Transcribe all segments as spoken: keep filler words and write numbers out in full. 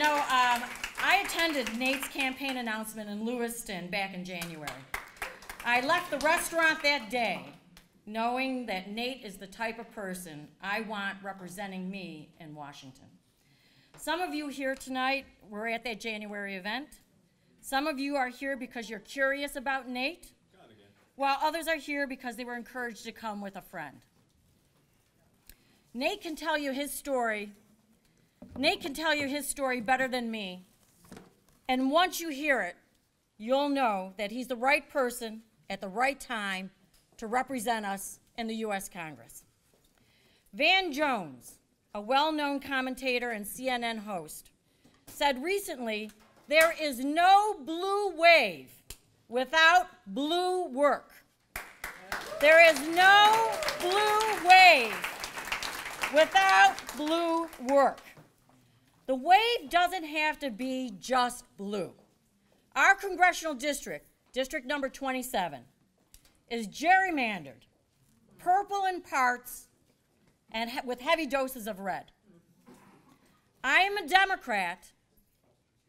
know, um, I attended Nate's campaign announcement in Lewiston back in January. I left the restaurant that day knowing that Nate is the type of person I want representing me in Washington. Some of you here tonight were at that January event. Some of you are here because you're curious about Nate, while others are here because they were encouraged to come with a friend. Nate can tell you his story. Nate can tell you his story better than me. And once you hear it, you'll know that he's the right person at the right time to represent us in the U S Congress. Van Jones, a well-known commentator and C N N host, said recently, "There is no blue wave without blue work." There is no blue wave without blue work. The wave doesn't have to be just blue. Our congressional district, district number twenty-seven, is gerrymandered, purple in parts, and he- with heavy doses of red. I am a Democrat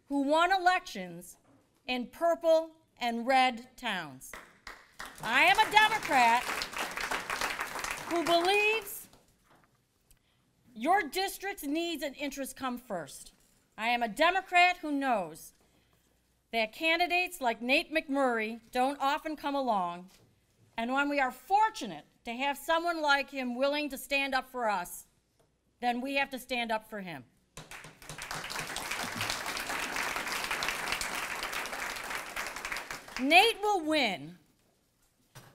who won elections in purple and red towns. I am a Democrat who believes your district's needs and interests come first. I am a Democrat who knows that candidates like Nate McMurray don't often come along, and when we are fortunate to have someone like him willing to stand up for us, then we have to stand up for him. Nate will win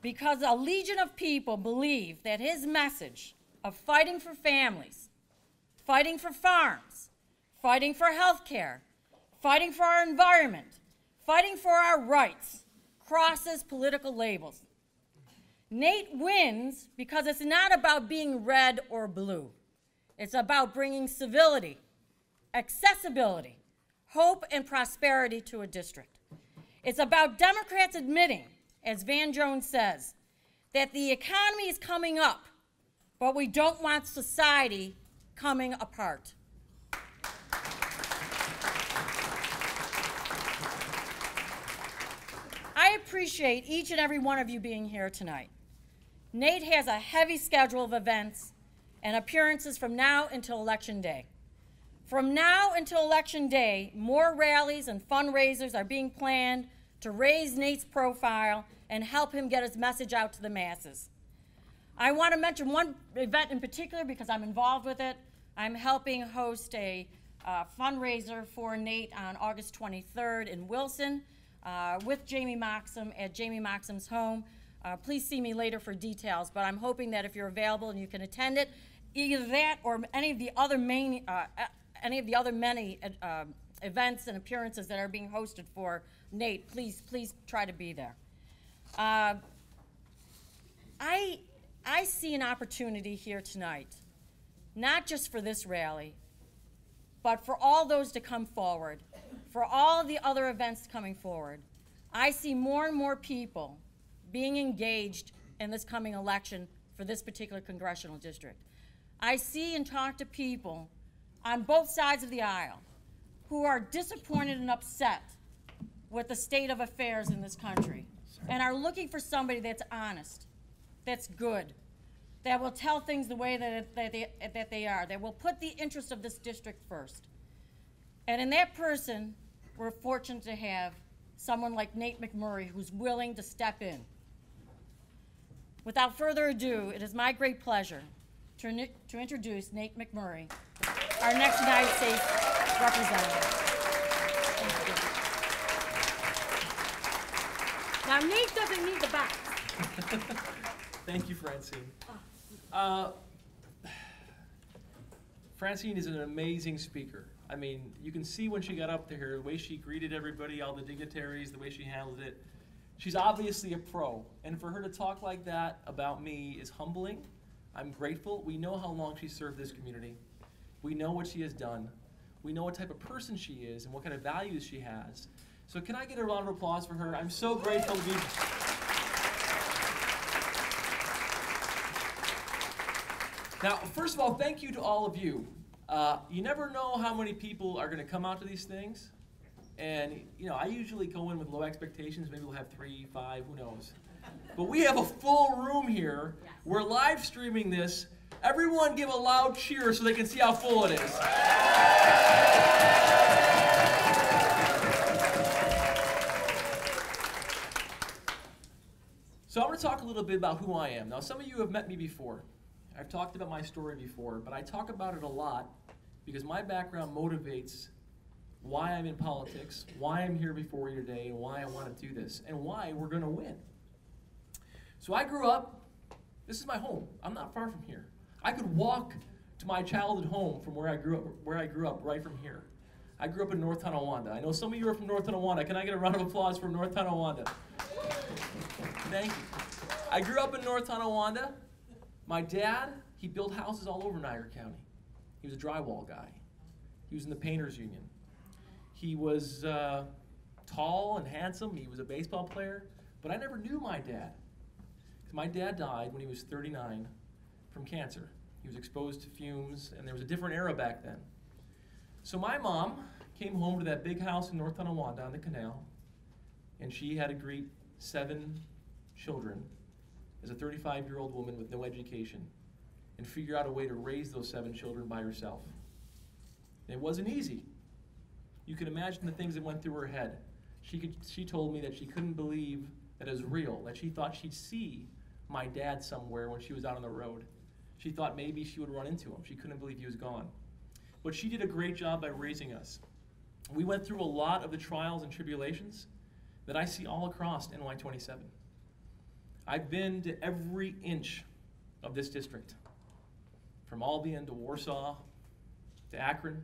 because a legion of people believe that his message of fighting for families, fighting for farms, fighting for health care, fighting for our environment, fighting for our rights, crosses political labels. Nate wins because it's not about being red or blue. It's about bringing civility, accessibility, hope, and prosperity to a district. It's about Democrats admitting, as Van Jones says, that the economy is coming up, but we don't want society coming apart. I appreciate each and every one of you being here tonight. Nate has a heavy schedule of events and appearances from now until Election Day. From now until Election Day, more rallies and fundraisers are being planned to raise Nate's profile and help him get his message out to the masses. I want to mention one event in particular because I'm involved with it. I'm helping host a uh, fundraiser for Nate on August twenty-third in Wilson uh, with Jamie Moxham at Jamie Moxham's home. Uh, please see me later for details, but I'm hoping that if you're available and you can attend it, either that or any of the other main, uh, any of the other many uh, events and appearances that are being hosted for Nate, please, please try to be there. Uh, I, I see an opportunity here tonight, not just for this rally, but for all those to come forward, for all the other events coming forward. I see more and more people being engaged in this coming election for this particular congressional district. I see and talk to people on both sides of the aisle who are disappointed and upset with the state of affairs in this country and are looking for somebody that's honest, that's good, that will tell things the way that, it, that, they, that they are, that will put the interest of this district first. And in that person, we're fortunate to have someone like Nate McMurray who's willing to step in. Without further ado, it is my great pleasure to, to introduce Nate McMurray, our next United States representative. Thank you. Now, Nate doesn't need the box. Thank you, Francine. Uh, Francine is an amazing speaker. I mean, you can see when she got up to her, the way she greeted everybody, all the dignitaries, the way she handled it. She's obviously a pro, and for her to talk like that about me is humbling. I'm grateful. We know how long she served this community. We know what she has done. We know what type of person she is and what kind of values she has. So can I get a round of applause for her? I'm so grateful to be here. Now, first of all, thank you to all of you. Uh, you never know how many people are going to come out to these things. And, you know, I usually go in with low expectations. Maybe we'll have three, five, who knows. But we have a full room here. Yes. We're live streaming this. Everyone give a loud cheer so they can see how full it is. So I'm going to talk a little bit about who I am. Now, some of you have met me before. I've talked about my story before, but I talk about it a lot because my background motivates why I'm in politics, why I'm here before you today, and why I want to do this, and why we're going to win. So I grew up, this is my home. I'm not far from here. I could walk to my childhood home from where I grew up, where I grew up right from here. I grew up in North Tonawanda. I know some of you are from North Tonawanda. Can I get a round of applause from North Tonawanda? Thank you. I grew up in North Tonawanda. My dad, he built houses all over Niagara County. He was a drywall guy. He was in the painters union. He was uh, tall and handsome. He was a baseball player. But I never knew my dad. My dad died when he was thirty-nine from cancer. He was exposed to fumes, and there was a different era back then. So my mom came home to that big house in North Tonawanda on the canal, and she had to greet seven children as a thirty-five-year-old woman with no education and figure out a way to raise those seven children by herself. And it wasn't easy. You can imagine the things that went through her head. She, could, she told me that she couldn't believe that it was real, that she thought she'd see my dad somewhere when she was out on the road. She thought maybe she would run into him. She couldn't believe he was gone. But she did a great job by raising us. We went through a lot of the trials and tribulations that I see all across N Y twenty-seven. I've been to every inch of this district, from Albion to Warsaw to Akron.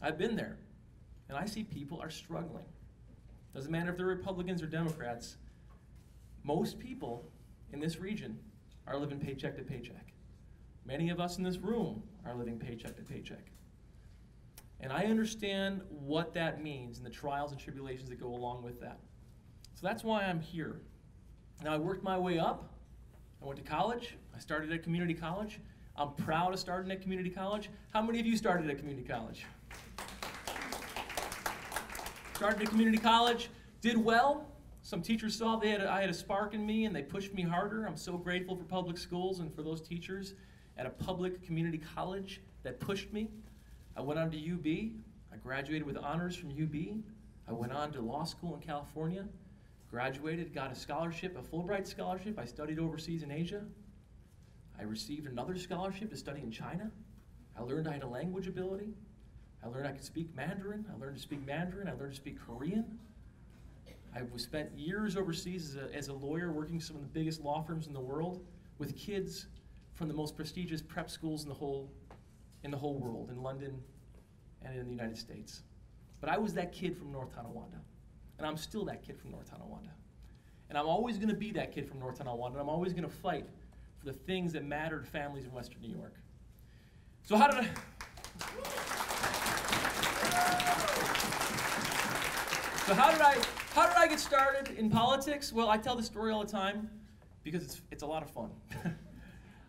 I've been there, and I see people are struggling. Doesn't matter if they're Republicans or Democrats, most people in this region are living paycheck to paycheck. Many of us in this room are living paycheck to paycheck. And I understand what that means and the trials and tribulations that go along with that. So that's why I'm here. Now I worked my way up. I went to college. I started at community college. I'm proud of starting at community college. How many of you started at community college? Started at community college, did well. Some teachers saw they had a, I had a spark in me, and they pushed me harder. I'm so grateful for public schools and for those teachers at a public community college that pushed me. I went on to U B. I graduated with honors from U B. I went on to law school in California, graduated, got a scholarship, a Fulbright scholarship. I studied overseas in Asia. I received another scholarship to study in China. I learned I had a language ability. I learned I could speak Mandarin. I learned to speak Mandarin. I learned to speak Korean. I spent years overseas as a, as a lawyer working some of the biggest law firms in the world with kids from the most prestigious prep schools in the whole, in the whole world, in London and in the United States. But I was that kid from North Tonawanda, and I'm still that kid from North Tonawanda. And I'm always going to be that kid from North Tonawanda, and I'm always going to fight for the things that mattered to families in Western New York. So how did I... So how did I, how did I get started in politics? Well, I tell this story all the time because it's, it's a lot of fun.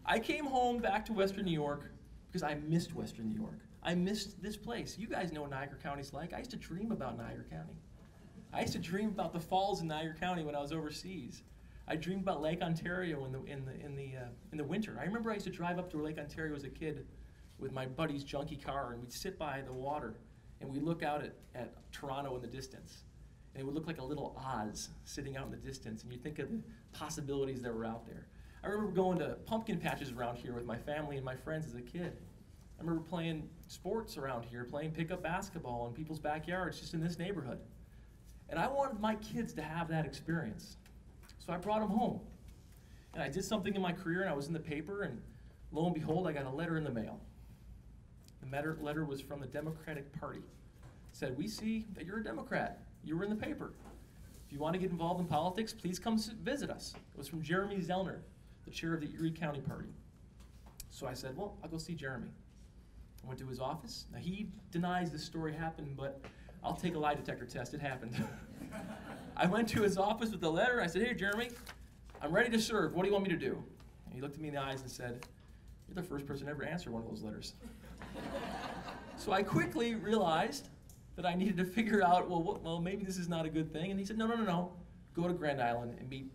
I came home back to Western New York because I missed Western New York. I missed this place. You guys know what Niagara County's like. I used to dream about Niagara County. I used to dream about the falls in Niagara County when I was overseas. I dreamed about Lake Ontario in the, in the, in the, uh, in the winter. I remember I used to drive up to Lake Ontario as a kid with my buddy's junky car, and we'd sit by the water, and we'd look out at, at Toronto in the distance. And it would look like a little Oz sitting out in the distance, and you'd think of the possibilities that were out there. I remember going to pumpkin patches around here with my family and my friends as a kid. I remember playing sports around here, playing pickup basketball in people's backyards just in this neighborhood. And I wanted my kids to have that experience. So I brought them home. And I did something in my career, and I was in the paper, and lo and behold, I got a letter in the mail. The letter was from the Democratic Party. It said, we see that you're a Democrat. You were in the paper. If you want to get involved in politics, please come visit us. It was from Jeremy Zellner, the chair of the Erie County Party. So I said, well, I'll go see Jeremy. I went to his office. Now, he denies this story happened, but I'll take a lie detector test. It happened. I went to his office with the letter. I said, hey, Jeremy, I'm ready to serve. What do you want me to do? And he looked at me in the eyes and said, you're the first person to ever answer one of those letters. So I quickly realized that I needed to figure out, well, what, well, maybe this is not a good thing. And he said, no, no, no, no, go to Grand Island and meet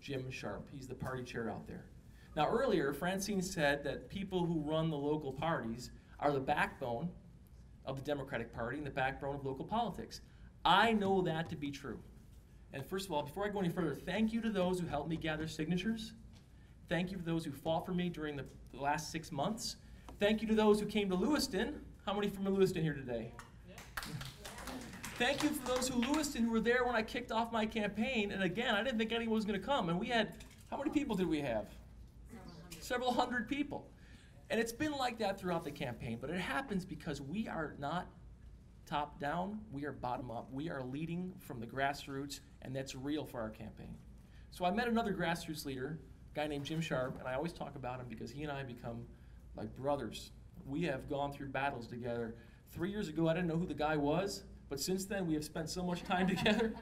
Jim Sharp. He's the party chair out there. Now earlier, Francine said that people who run the local parties are the backbone of the Democratic Party and the backbone of local politics. I know that to be true. And first of all, before I go any further, thank you to those who helped me gather signatures. Thank you to those who fought for me during the last six months. Thank you to those who came to Lewiston. How many from Lewiston here today? Yeah. Thank you for those who Lewiston who were there when I kicked off my campaign. And again, I didn't think anyone was going to come. And we had, how many people did we have? Several hundred people. And it's been like that throughout the campaign, but it happens because we are not top down, we are bottom up. We are leading from the grassroots, and that's real for our campaign. So I met another grassroots leader, a guy named Jim Sharp, and I always talk about him because he and I become like brothers. We have gone through battles together. Three years ago, I didn't know who the guy was, but since then, we have spent so much time together.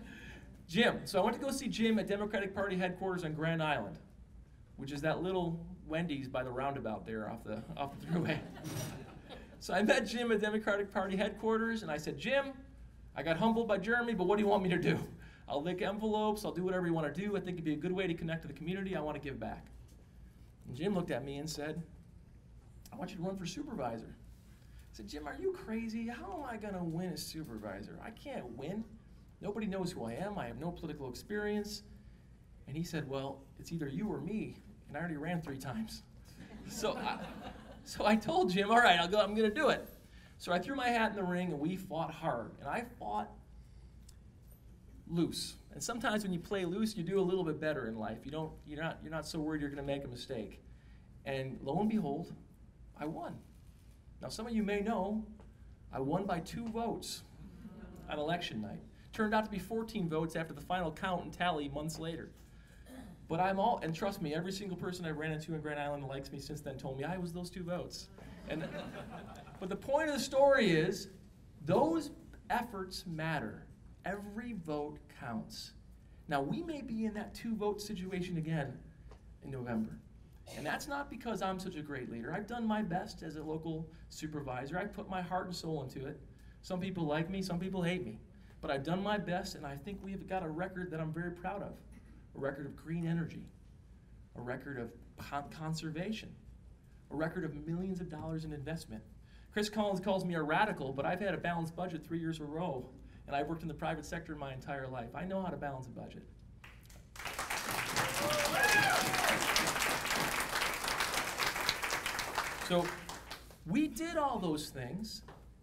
Jim, so I went to go see Jim at Democratic Party headquarters on Grand Island, which is that little Wendy's by the roundabout there off the, off the thruway. So I met Jim at Democratic Party headquarters, and I said, Jim, I got humbled by Jeremy, but what do you want me to do? I'll lick envelopes, I'll do whatever you want to do. I think it'd be a good way to connect to the community. I want to give back. And Jim looked at me and said, I want you to run for supervisor. I said, Jim, are you crazy? How am I going to win as supervisor? I can't win. Nobody knows who I am. I have no political experience. And he said, well, it's either you or me, and I already ran three times. So I, so I told Jim, all right, I'll go, I'm going to do it. So I threw my hat in the ring, and we fought hard. And I fought loose. And sometimes when you play loose, you do a little bit better in life. You don't, you're not, you're not so worried you're going to make a mistake. And lo and behold, I won. Now, some of you may know, I won by two votes on election night. Turned out to be fourteen votes after the final count and tally months later. But I'm all, and trust me, every single person I ran into in Grand Island that likes me since then told me I was those two votes. And, but the point of the story is, those efforts matter. Every vote counts. Now, we may be in that two-vote situation again in November. And that's not because I'm such a great leader. I've done my best as a local supervisor. I put my heart and soul into it. Some people like me, some people hate me. But I've done my best, and I think we've got a record that I'm very proud of. A record of green energy. A record of con conservation. A record of millions of dollars in investment. Chris Collins calls me a radical, but I've had a balanced budget three years in a row. And I've worked in the private sector my entire life. I know how to balance a budget. So we did all those things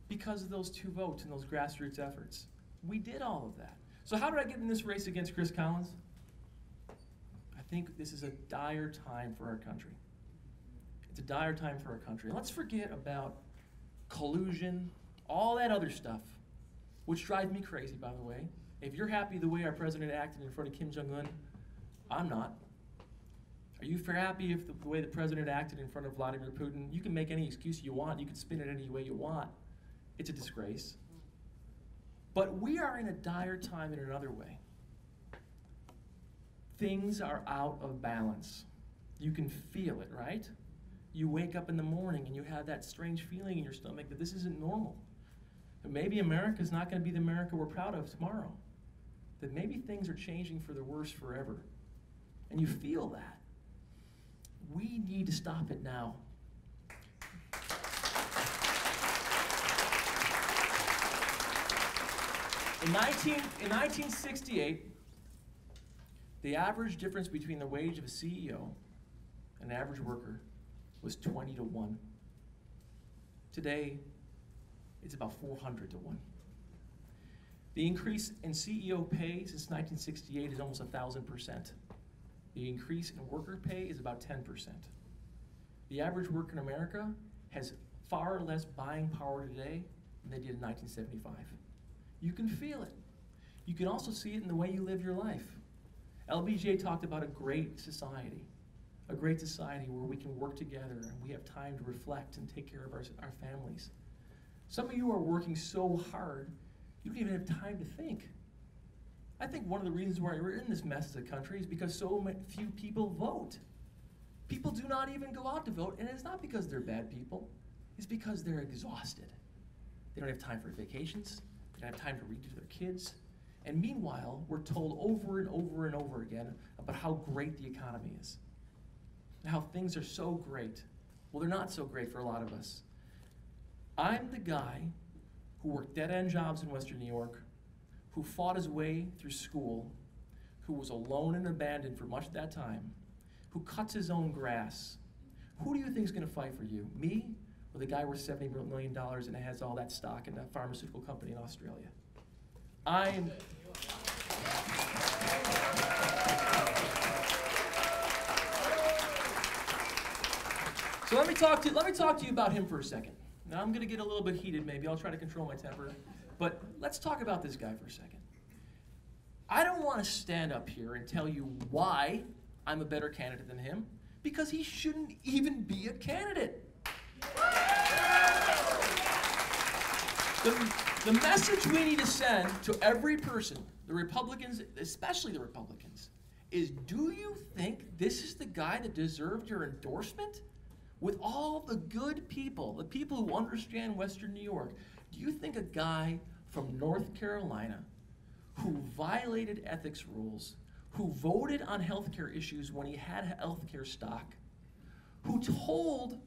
because of those two votes and those grassroots efforts. We did all of that. So how did I get in this race against Chris Collins? I think this is a dire time for our country. It's a dire time for our country. Let's forget about collusion, all that other stuff, which drives me crazy, by the way. If you're happy the way our president acted in front of Kim Jong-un, I'm not. Are you happy if the, the way the president acted in front of Vladimir Putin? You can make any excuse you want. You can spin it any way you want. It's a disgrace. But we are in a dire time in another way. Things are out of balance. You can feel it, right? You wake up in the morning and you have that strange feeling in your stomach that this isn't normal. That maybe America's not going to be the America we're proud of tomorrow. That maybe things are changing for the worse forever. And you feel that. We need to stop it now. In, nineteen, in nineteen sixty-eight, the average difference between the wage of a C E O and an average worker was twenty to one. Today, it's about four hundred to one. The increase in C E O pay since nineteen sixty-eight is almost one thousand percent. The increase in worker pay is about ten percent. The average worker in America has far less buying power today than they did in nineteen seventy-five. You can feel it. You can also see it in the way you live your life. L B J talked about a great society, a great society where we can work together and we have time to reflect and take care of our, our families. Some of you are working so hard, you don't even have time to think. I think one of the reasons why we're in this mess as a country is because so few people vote. People do not even go out to vote, and it's not because they're bad people. It's because they're exhausted. They don't have time for vacations. They don't have time to redo their kids. And meanwhile, we're told over and over and over again about how great the economy is, and how things are so great. Well, they're not so great for a lot of us. I'm the guy who worked dead-end jobs in Western New York, who fought his way through school, who was alone and abandoned for much of that time, who cuts his own grass. Who do you think is going to fight for you? Me or the guy worth seventy million dollars and has all that stock in a pharmaceutical company in Australia? I'm... So let me talk to, let me talk to you about him for a second. Now I'm going to get a little bit heated maybe. I'll try to control my temper. But let's talk about this guy for a second. I don't want to stand up here and tell you why I'm a better candidate than him, because he shouldn't even be a candidate. The, the message we need to send to every person, the Republicans, especially the Republicans, is do you think this is the guy that deserved your endorsement? With all the good people, the people who understand Western New York, do you think a guy from North Carolina who violated ethics rules, who voted on healthcare issues when he had healthcare stock, who told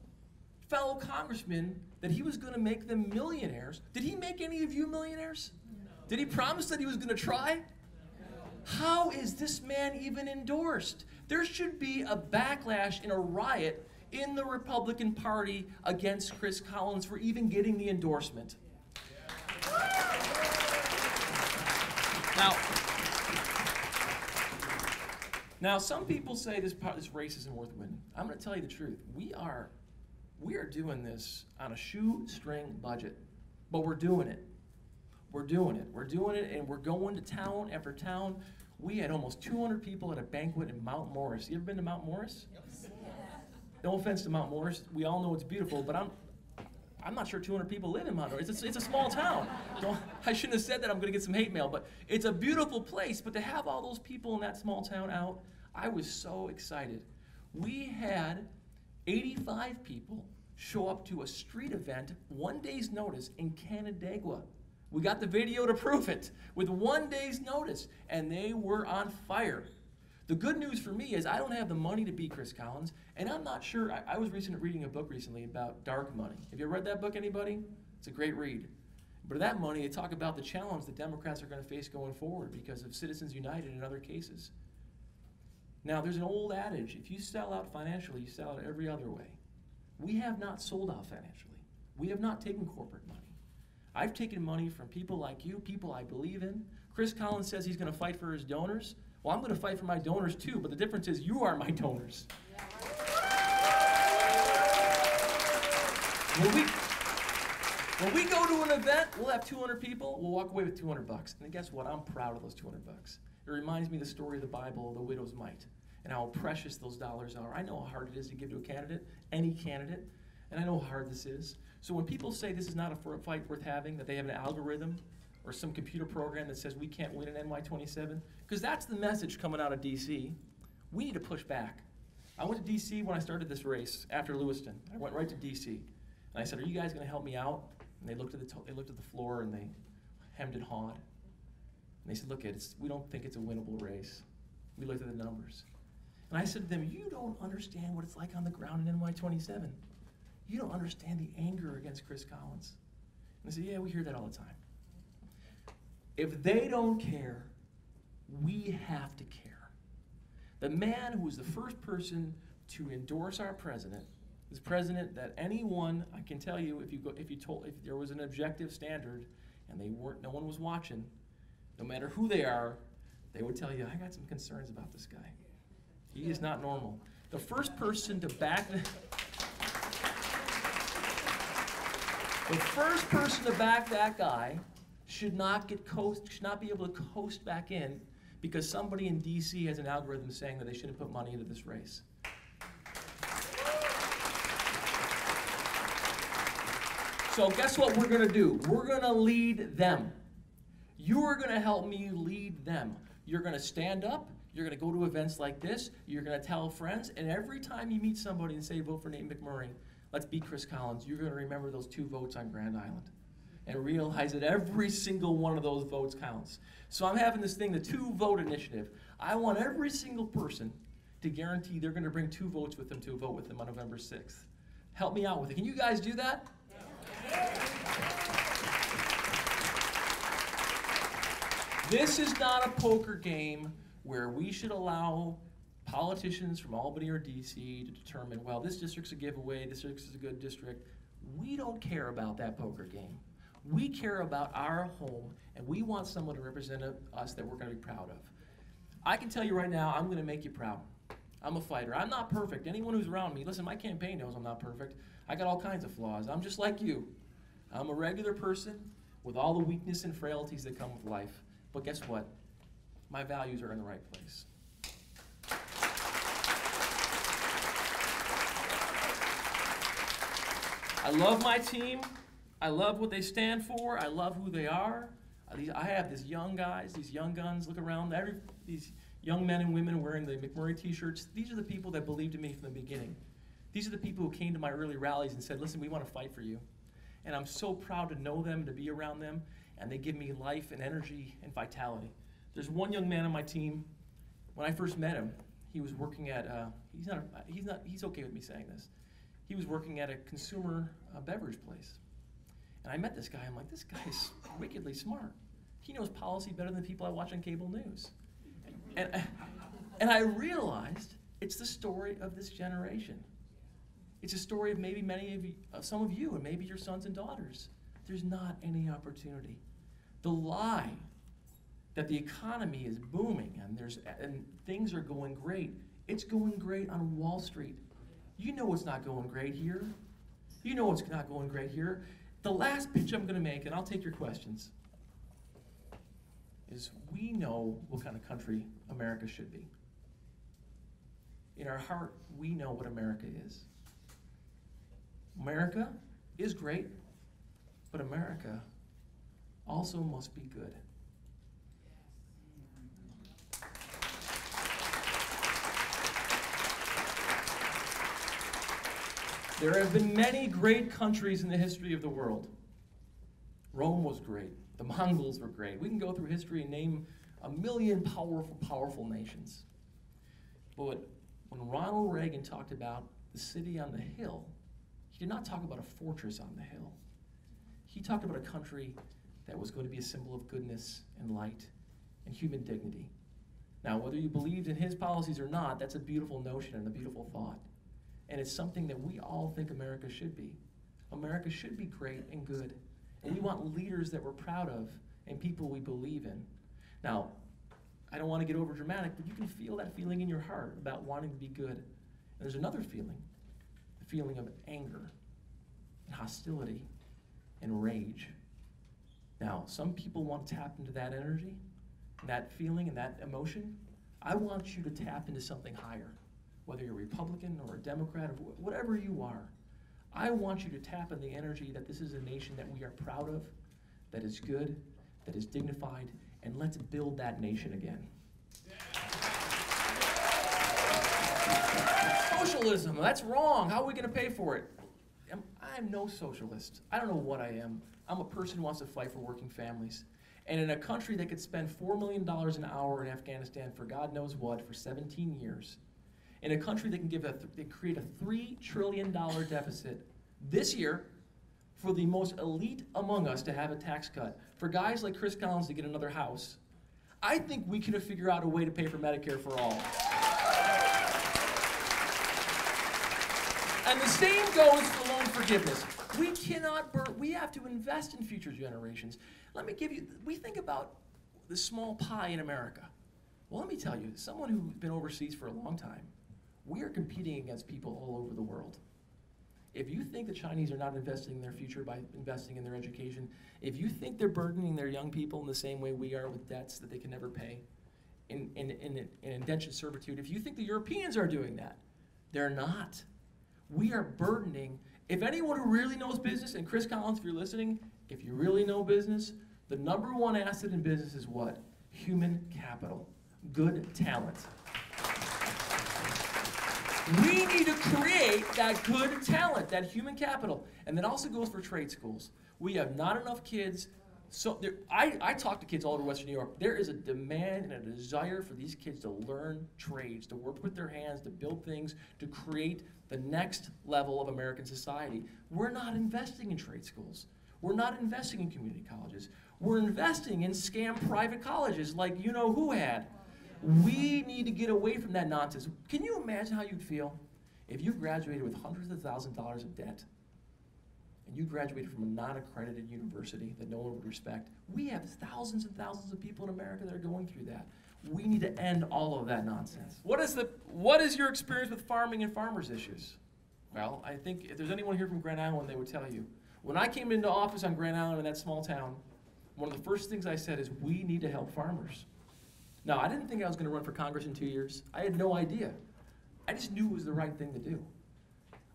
fellow congressmen that he was going to make them millionaires? Did he make any of you millionaires? No. Did he promise that he was going to try? No. How is this man even endorsed? There should be a backlash and a riot in the Republican Party against Chris Collins for even getting the endorsement. Yeah. Now, now, some people say this, this race isn't worth winning. I'm going to tell you the truth. We are, we are doing this on a shoestring budget, but we're doing it. We're doing it. We're doing it, and we're going to town after town. We had almost two hundred people at a banquet in Mount Morris. You ever been to Mount Morris? Yep. No offense to Mount Morris, we all know it's beautiful, but I'm, I'm not sure two hundred people live in Mount Morris. It's a, it's a small town. Don't, I shouldn't have said that, I'm gonna get some hate mail, but it's a beautiful place, but to have all those people in that small town out, I was so excited. We had eighty-five people show up to a street event, one day's notice, in Canandaigua. We got the video to prove it, with one day's notice, and they were on fire. The good news for me is I don't have the money to beat Chris Collins, and I'm not sure. I, I was recent, reading a book recently about dark money. Have you ever read that book, anybody? It's a great read. But that money, they talk about the challenge that Democrats are going to face going forward because of Citizens United and other cases. Now, there's an old adage, if you sell out financially, you sell out every other way. We have not sold out financially. We have not taken corporate money. I've taken money from people like you, people I believe in. Chris Collins says he's going to fight for his donors. Well, I'm going to fight for my donors too, but the difference is you are my donors. Yeah. When we, when we go to an event, we'll have two hundred people, we'll walk away with two hundred bucks. And guess what? I'm proud of those two hundred bucks. It reminds me of the story of the Bible, the widow's mite, and how precious those dollars are. I know how hard it is to give to a candidate, any candidate, and I know how hard this is. So when people say this is not a fight worth having, that they have an algorithm, or some computer program that says we can't win an N Y twenty-seven, because that's the message coming out of D C. We need to push back. I went to D C when I started this race after Lewiston. I went right to D C and I said, "Are you guys going to help me out?" And they looked at the to they looked at the floor and they hemmed and hawed. And they said, "Look, it's we don't think it's a winnable race." We looked at the numbers, and I said to them, "You don't understand what it's like on the ground in N Y twenty-seven. You don't understand the anger against Chris Collins." And they said, "Yeah, we hear that all the time." If they don't care, we have to care. The man who was the first person to endorse our president, this president that anyone, I can tell you, if you go, if you told, if there was an objective standard and they weren't, no one was watching, no matter who they are, they would tell you, "I got some concerns about this guy. He is not normal." The first person to back, the, the first person to back that guy should not get coast, should not be able to coast back in because somebody in D C has an algorithm saying that they shouldn't put money into this race. So guess what we're gonna do? We're gonna lead them. You are gonna help me lead them. You're gonna stand up, you're gonna go to events like this, you're gonna tell friends, and every time you meet somebody and say, "Vote for Nate McMurray," let's beat Chris Collins, you're gonna remember those two votes on Grand Island. and realize that every single one of those votes counts. So I'm having this thing, the two vote initiative. I want every single person to guarantee they're gonna bring two votes with them to a vote with them on November sixth. Help me out with it. Can you guys do that? Yeah. This is not a poker game where we should allow politicians from Albany or D C to determine, well, this district's a giveaway, this district is a good district. We don't care about that poker game. We care about our home, and we want someone to represent us that we're gonna be proud of. I can tell you right now, I'm gonna make you proud. I'm a fighter. I'm not perfect. Anyone who's around me, listen, my campaign knows I'm not perfect. I got all kinds of flaws. I'm just like you. I'm a regular person with all the weakness and frailties that come with life. But guess what? My values are in the right place. I love my team. I love what they stand for. I love who they are. I have these young guys, these young guns. Look around. Every, these young men and women wearing the McMurray t-shirts. These are the people that believed in me from the beginning. These are the people who came to my early rallies and said, listen, we want to fight for you. And I'm so proud to know them, to be around them, and they give me life and energy and vitality. There's one young man on my team. When I first met him, he was working at, uh, he's not, he's not, he's okay with me saying this. He was working at a consumer uh, beverage place. And I met this guy, I'm like, this guy is wickedly smart. He knows policy better than the people I watch on cable news. And, and I realized it's the story of this generation. It's a story of maybe many of you, of some of you, and maybe your sons and daughters. There's not any opportunity. The lie that the economy is booming and, there's, and things are going great, it's going great on Wall Street. You know it's not going great here. You know it's not going great here. The last pitch I'm gonna make, and I'll take your questions, is we know what kind of country America should be. In our heart, we know what America is. America is great, but America also must be good. There have been many great countries in the history of the world. Rome was great. The Mongols were great. We can go through history and name a million powerful, powerful nations. But when Ronald Reagan talked about the city on the hill, he did not talk about a fortress on the hill. He talked about a country that was going to be a symbol of goodness and light and human dignity. Now, whether you believed in his policies or not, that's a beautiful notion and a beautiful thought. And it's something that we all think America should be. America should be great and good. And we want leaders that we're proud of and people we believe in. Now, I don't want to get over dramatic, but you can feel that feeling in your heart about wanting to be good. And there's another feeling, the feeling of anger and hostility and rage. Now, some people want to tap into that energy, that feeling and that emotion. I want you to tap into something higher. Whether you're a Republican or a Democrat or whatever you are, I want you to tap in the energy that this is a nation that we are proud of, that is good, that is dignified, and let's build that nation again. Yeah. Socialism, that's wrong. How are we gonna pay for it? I'm, I'm no socialist. I don't know what I am. I'm a person who wants to fight for working families. And in a country that could spend four million dollars an hour in Afghanistan for God knows what for seventeen years, in a country that can give a th- create a three trillion dollars deficit this year for the most elite among us to have a tax cut, for guys like Chris Collins to get another house, I think we could have figured out a way to pay for Medicare for all. And the same goes for loan forgiveness. We cannot burn, we have to invest in future generations. Let me give you, we think about the small pie in America. Well, let me tell you, someone who's been overseas for a long time, we are competing against people all over the world. If you think the Chinese are not investing in their future by investing in their education, if you think they're burdening their young people in the same way we are with debts that they can never pay, in, in, in, in indentured servitude, if you think the Europeans are doing that, they're not. We are burdening, if anyone who really knows business, and Chris Collins, if you're listening, if you really know business, the number one asset in business is what? Human capital, good talent. We need to create that good talent, that human capital. And that also goes for trade schools. We have not enough kids. So there, I, I talk to kids all over Western New York. There is a demand and a desire for these kids to learn trades, to work with their hands, to build things, to create the next level of American society. We're not investing in trade schools. We're not investing in community colleges. We're investing in scam private colleges like you know who had. We need to get away from that nonsense. Can you imagine how you'd feel if you graduated with hundreds of thousands of dollars of debt? You graduated from a non-accredited university that no one would respect. We have thousands and thousands of people in America that are going through that. We need to end all of that nonsense. What is the what is your experience with farming and farmers' issues? Well, I think if there's anyone here from Grand Island, they would tell you. When I came into office on Grand Island in that small town, one of the first things I said is we need to help farmers. Now, I didn't think I was going to run for Congress in two years. I had no idea. I just knew it was the right thing to do.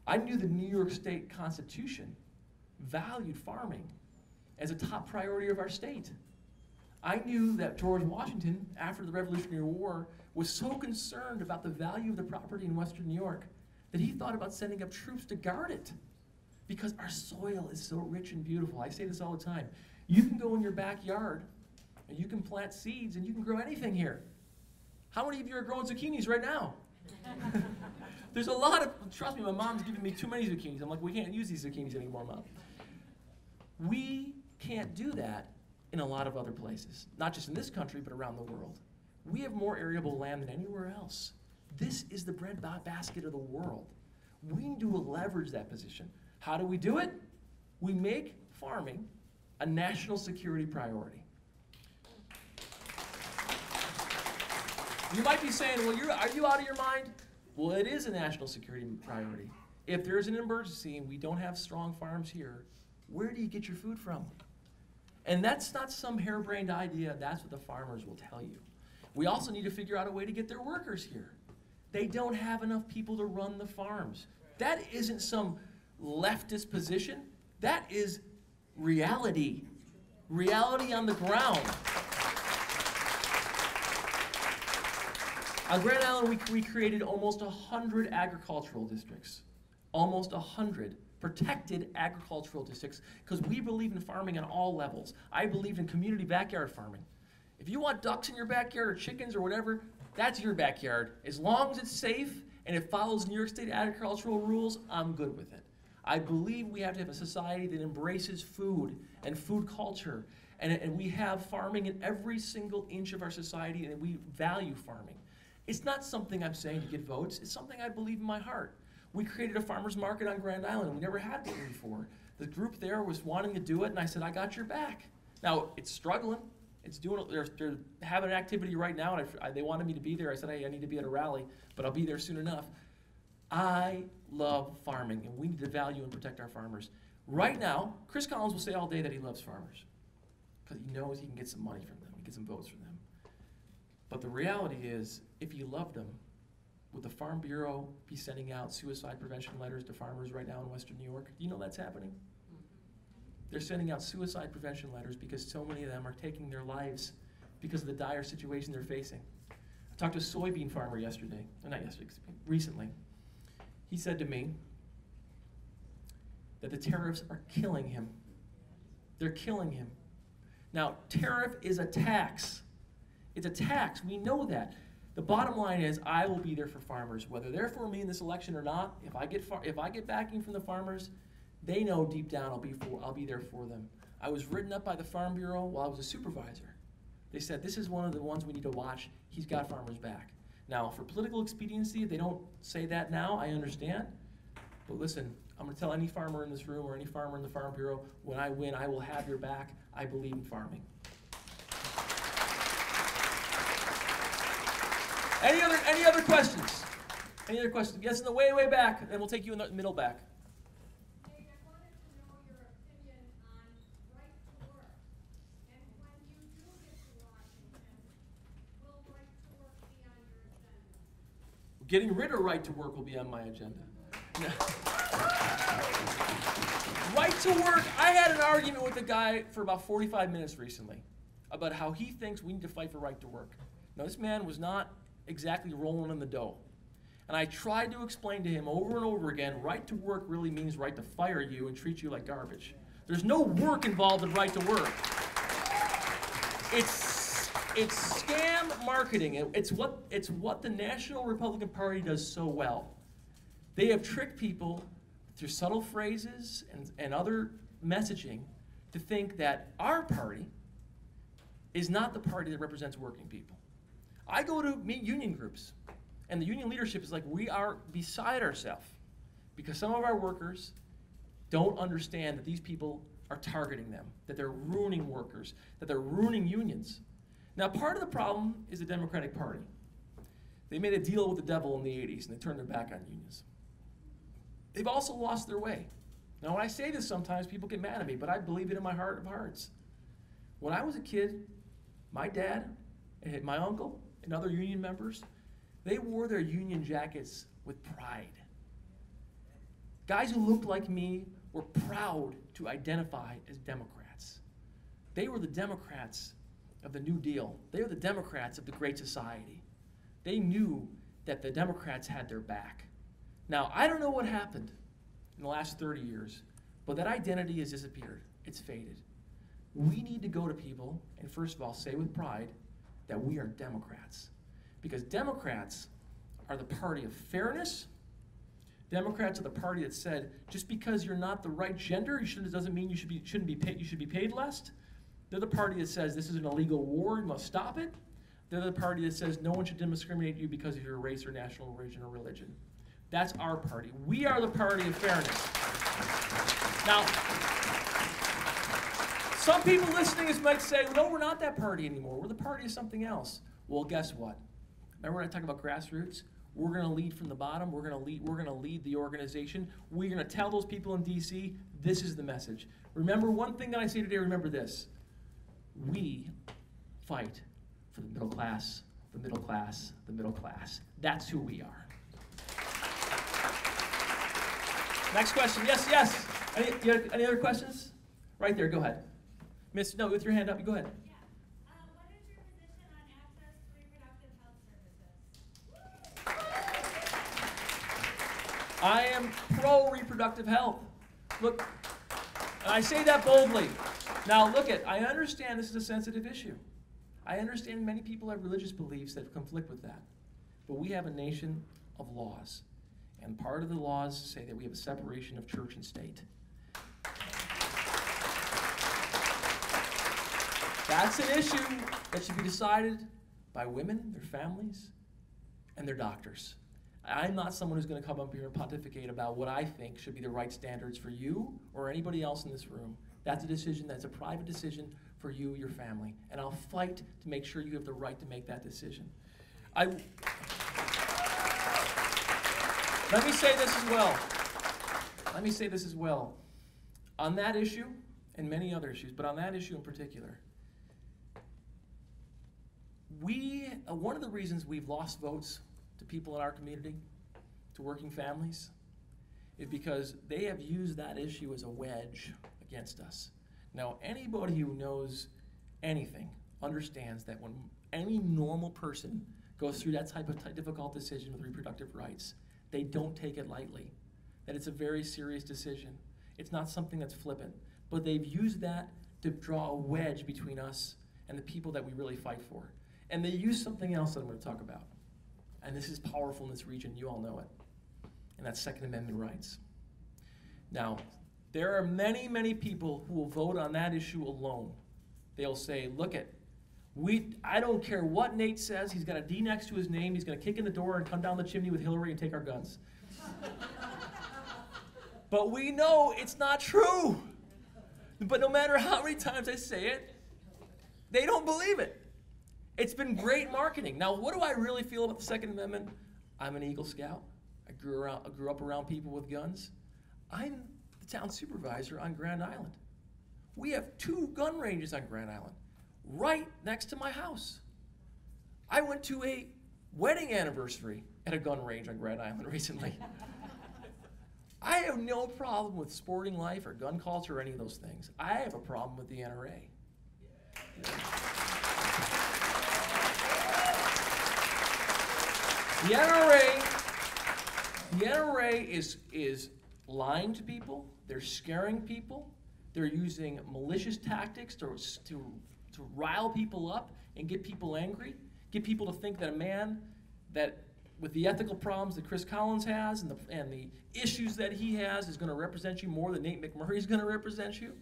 I knew the New York State Constitution valued farming as a top priority of our state. I knew that George Washington, after the Revolutionary War, was so concerned about the value of the property in Western New York that he thought about sending up troops to guard it because our soil is so rich and beautiful. I say this all the time. You can go in your backyard and you can plant seeds and you can grow anything here. How many of you are growing zucchinis right now? There's a lot of, trust me, my mom's giving me too many zucchinis. I'm like, we can't use these zucchinis anymore, Mom. We can't do that in a lot of other places, not just in this country, but around the world. We have more arable land than anywhere else. This is the bread basket of the world. We need to leverage that position. How do we do it? We make farming a national security priority. You might be saying, well, you're, are you out of your mind? Well, it is a national security priority. If there's an emergency and we don't have strong farms here, where do you get your food from? And that's not some harebrained idea. That's what the farmers will tell you. We also need to figure out a way to get their workers here. They don't have enough people to run the farms. That isn't some leftist position. That is reality. Reality on the ground. On Grand Island, we, we created almost one hundred agricultural districts. Almost one hundred protected agricultural districts, because we believe in farming on all levels. I believe in community backyard farming. If you want ducks in your backyard or chickens or whatever, that's your backyard. As long as it's safe and it follows New York State agricultural rules, I'm good with it. I believe we have to have a society that embraces food and food culture. And, and we have farming in every single inch of our society, and we value farming. It's not something I'm saying to get votes. It's something I believe in my heart. We created a farmers market on Grand Island. We never had one before. The group there was wanting to do it, and I said, I got your back. Now, it's struggling. It's doing. They're, they're having an activity right now, and I, I, they wanted me to be there. I said, hey, I need to be at a rally, but I'll be there soon enough. I love farming, and we need to value and protect our farmers. Right now, Chris Collins will say all day that he loves farmers because he knows he can get some money from them. He can get some votes from them. But the reality is, if you loved them, would the Farm Bureau be sending out suicide prevention letters to farmers right now in Western New York? Do you know that's happening? They're sending out suicide prevention letters because so many of them are taking their lives because of the dire situation they're facing. I talked to a soybean farmer yesterday, or not yesterday, recently. He said to me that the tariffs are killing him. They're killing him. Now, tariff is a tax. It's a tax, we know that. The bottom line is I will be there for farmers, whether they're for me in this election or not. If I get, far if I get backing from the farmers, they know deep down I'll be, for I'll be there for them. I was written up by the Farm Bureau while I was a supervisor. They said, this is one of the ones we need to watch. He's got farmers back. Now, for political expediency, they don't say that now, I understand. But listen, I'm gonna tell any farmer in this room or any farmer in the Farm Bureau, when I win, I will have your back. I believe in farming. Any other, any other questions? Any other questions? Yes, in the way, way back, and we'll take you in the middle back. Nate, I wanted to know your opinion on right to work. And when you do get to Washington, will right to work be on your agenda? Getting rid of right to work will be on my agenda. Right to work, I had an argument with a guy for about forty-five minutes recently about how he thinks we need to fight for right to work. Now, this man was not exactly rolling in the dough. And I tried to explain to him over and over again, right to work really means right to fire you and treat you like garbage. There's no work involved in right to work. It's, it's scam marketing. It, it's, what, it's what the National Republican Party does so well. They have tricked people through subtle phrases and, and other messaging to think that our party is not the party that represents working people. I go to meet union groups, and the union leadership is like, we are beside ourselves because some of our workers don't understand that these people are targeting them, that they're ruining workers, that they're ruining unions. Now, part of the problem is the Democratic Party. They made a deal with the devil in the eighties, and they turned their back on unions. They've also lost their way. Now, when I say this sometimes, people get mad at me, but I believe it in my heart of hearts. When I was a kid, my dad and my uncle and other union members, they wore their union jackets with pride. Guys who looked like me were proud to identify as Democrats. They were the Democrats of the New Deal. They were the Democrats of the Great Society. They knew that the Democrats had their back. Now, I don't know what happened in the last thirty years, but that identity has disappeared. It's faded. We need to go to people and, first of all, say with pride that we are Democrats. Because Democrats are the party of fairness. Democrats are the party that said, just because you're not the right gender, you shouldn't, doesn't mean you should be, shouldn't be paid, you should be paid less. They're the party that says this is an illegal war, you must stop it. They're the party that says no one should discriminate you because of your race or national origin or religion. That's our party. We are the party of fairness. Now, some people listening might say, no, we're not that party anymore. We're the party of something else. Well, guess what? Remember when I talk about grassroots? We're going to lead from the bottom. We're going to lead. We're going to lead the organization. We're going to tell those people in D C this is the message. Remember one thing that I say today. Remember this: we fight for the middle class, the middle class, the middle class. That's who we are. Next question. Yes, yes. Any, you have any other questions? Right there. Go ahead, Miss. No, with your hand up. Go ahead. I am pro-reproductive health. Look, and I say that boldly. Now look at, I understand this is a sensitive issue. I understand many people have religious beliefs that conflict with that. But we have a nation of laws. And part of the laws say that we have a separation of church and state. That's an issue that should be decided by women, their families, and their doctors. I'm not someone who's going to come up here and pontificate about what I think should be the right standards for you or anybody else in this room. That's a decision, that's a private decision for you, your family. And I'll fight to make sure you have the right to make that decision. I, let me say this as well. Let me say this as well. On that issue, and many other issues, but on that issue in particular, we, uh, one of the reasons we've lost votes to people in our community, to working families, is because they have used that issue as a wedge against us. Now, anybody who knows anything understands that when any normal person goes through that type of difficult decision with reproductive rights, they don't take it lightly, that it's a very serious decision. It's not something that's flippant, but they've used that to draw a wedge between us and the people that we really fight for. And they use something else that I'm going to talk about. And this is powerful in this region, you all know it. And that's Second Amendment rights. Now, there are many, many people who will vote on that issue alone. They'll say, look it, we, I don't care what Nate says, he's got a D next to his name, he's gonna kick in the door and come down the chimney with Hillary and take our guns. But we know it's not true. But no matter how many times I say it, they don't believe it. It's been great marketing. Now, what do I really feel about the Second Amendment? I'm an Eagle Scout. I grew, around, I grew up around people with guns. I'm the town supervisor on Grand Island. We have two gun ranges on Grand Island, right next to my house. I went to a wedding anniversary at a gun range on Grand Island recently. I have no problem with sporting life or gun culture or any of those things. I have a problem with the N R A. Yeah. The N R A, the N R A is, is lying to people, they're scaring people, They're using malicious tactics to, to, to rile people up and get people angry, get people to think that a man that with the ethical problems that Chris Collins has and the, and the issues that he has is going to represent you more than Nate McMurray is going to represent you,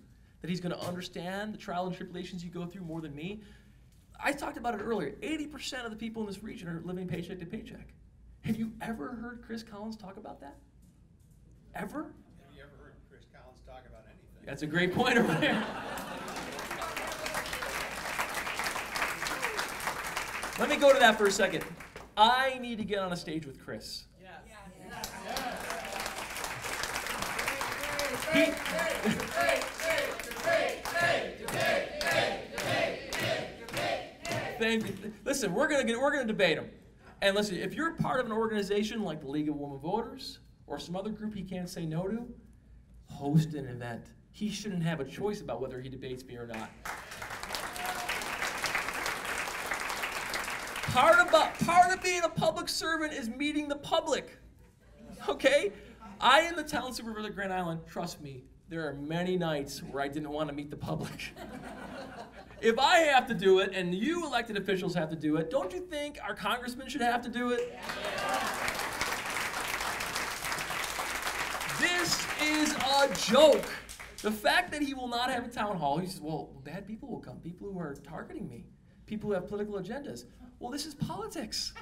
that he's going to understand the trial and tribulations you go through more than me. I talked about it earlier. eighty percent of the people in this region are living paycheck to paycheck. Have you ever heard Chris Collins talk about that? Ever? Have you ever heard Chris Collins talk about anything? That's a great point over there. Let me go to that for a second. I need to get on a stage with Chris. Yes. Yes. Yes. Yes. Thank you. Listen, we're gonna get, we're gonna debate him. And listen, if you're part of an organization like the League of Women Voters or some other group he can't say no to, host an event. He shouldn't have a choice about whether he debates me or not. Part of, part of being a public servant is meeting the public, okay? I am the town supervisor of Grand Island. Trust me, there are many nights where I didn't want to meet the public. If I have to do it and you elected officials have to do it, don't you think our congressmen should have to do it? Yeah. This is a joke. The fact that he will not have a town hall, he says, well, bad people will come, people who are targeting me, people who have political agendas. Well, this is politics.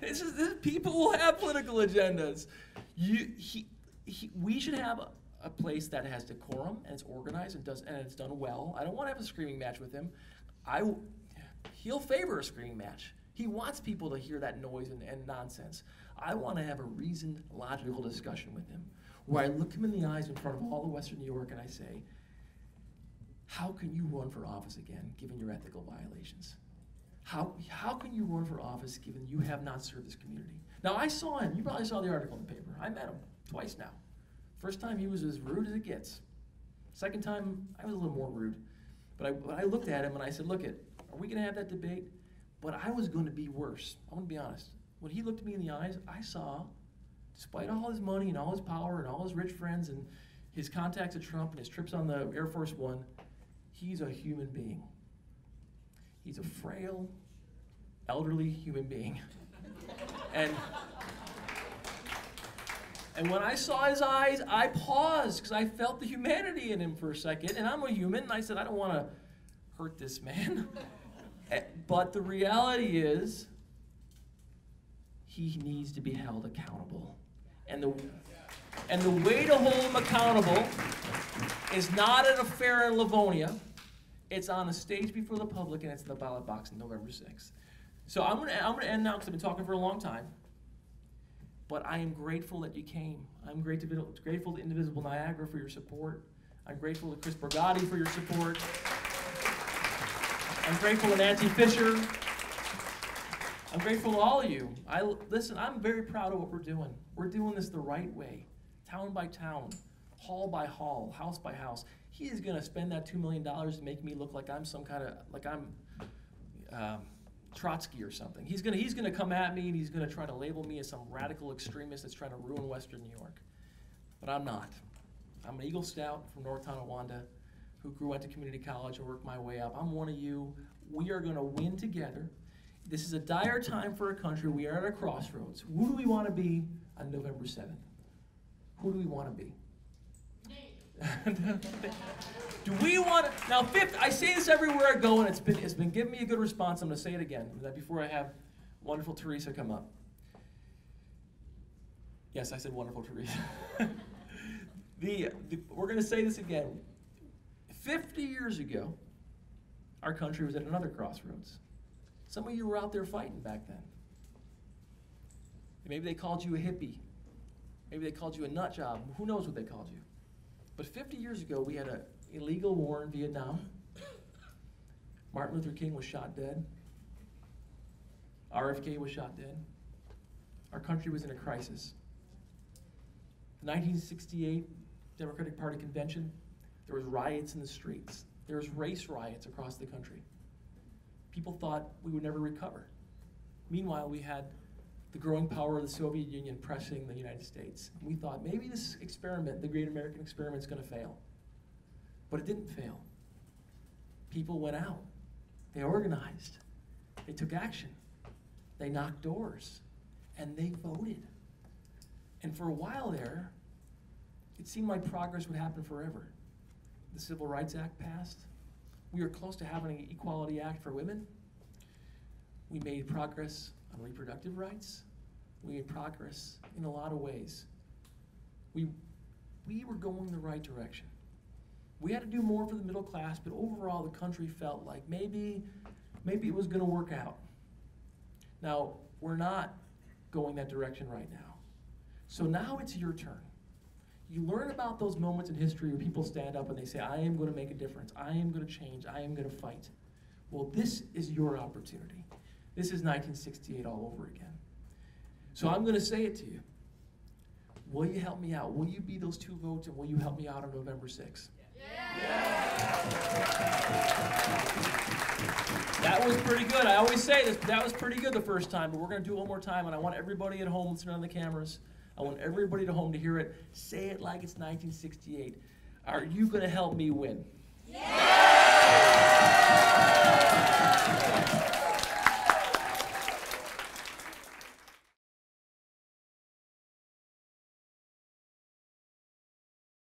This is, this, people will have political agendas. You, he, he, we should have a, a place that has decorum and it's organized and does and it's done well. I don't want to have a screaming match with him. I, he'll favor a screaming match. He wants people to hear that noise and, and nonsense. I want to have a reasoned, logical discussion with him where I look him in the eyes in front of all of Western New York and I say, how can you run for office again given your ethical violations? How, how can you run for office given you have not served this community? Now I saw him, you probably saw the article in the paper. I met him twice now. First time he was as rude as it gets. Second time, I was a little more rude. But I, but I looked at him and I said, look it, are we gonna have that debate? But I was gonna be worse, I'm gonna be honest. When he looked at me in the eyes, I saw, despite all his money and all his power and all his rich friends and his contacts at Trump and his trips on the Air Force One, he's a human being. He's a frail, elderly human being. and, and when I saw his eyes, I paused because I felt the humanity in him for a second. And I'm a human, and I said, I don't want to hurt this man. But the reality is, he needs to be held accountable. And the, and the way to hold him accountable is not at a fair in Livonia. It's on a stage before the public, and it's in the ballot box on November sixth. So I'm gonna, I'm gonna end now because I've been talking for a long time. But I am grateful that you came. I'm grateful, grateful to Indivisible Niagara for your support. I'm grateful to Chris Bergotti for your support. I'm grateful to Nancy Fisher. I'm grateful to all of you. I, listen, I'm very proud of what we're doing. We're doing this the right way, town by town, hall by hall, house by house. He is going to spend that two million dollars to make me look like I'm some kind of, like I'm um, Trotsky or something. He's going to he's gonna come at me and he's going to try to label me as some radical extremist that's trying to ruin Western New York. But I'm not. I'm an Eagle Scout from North Tonawanda who grew up to community college and worked my way up. I'm one of you. We are going to win together. This is a dire time for our country. We are at a crossroads. Who do we want to be on November seventh? Who do we want to be? Do we want to, now fifth, I say this everywhere I go and it's been, it's been giving me a good response, I'm going to say it again before I have wonderful Teresa come up. Yes, I said wonderful Teresa. the, the, we're going to say this again. fifty years ago, our country was at another crossroads. Some of you were out there fighting back then. Maybe they called you a hippie. Maybe they called you a nut job. Who knows what they called you. But fifty years ago, we had an illegal war in Vietnam. Martin Luther King was shot dead. R F K was shot dead. Our country was in a crisis. The nineteen sixty-eight Democratic Party Convention, there was riots in the streets. There was race riots across the country. People thought we would never recover. Meanwhile, we had the growing power of the Soviet Union pressing the United States. And we thought maybe this experiment, the great American experiment, is going to fail. But it didn't fail. People went out. They organized. They took action. They knocked doors. And they voted. And for a while there, it seemed like progress would happen forever. The Civil Rights Act passed. We were close to having an Equality Act for women. We made progress on reproductive rights. We made progress in a lot of ways. We, we were going the right direction. We had to do more for the middle class, but overall the country felt like maybe, maybe it was gonna work out. Now, we're not going that direction right now. So now it's your turn. You learn about those moments in history where people stand up and they say, I am gonna make a difference, I am gonna change, I am gonna fight. Well, this is your opportunity. This is nineteen sixty-eight all over again. So I'm gonna say it to you. Will you help me out? Will you be those two votes and will you help me out on November sixth? Yeah. That was pretty good. I always say this, but that was pretty good the first time, but we're gonna do it one more time, and I want everybody at home listening on the cameras, I want everybody at home to hear it. Say it like it's nineteen sixty-eight. Are you gonna help me win? Yeah.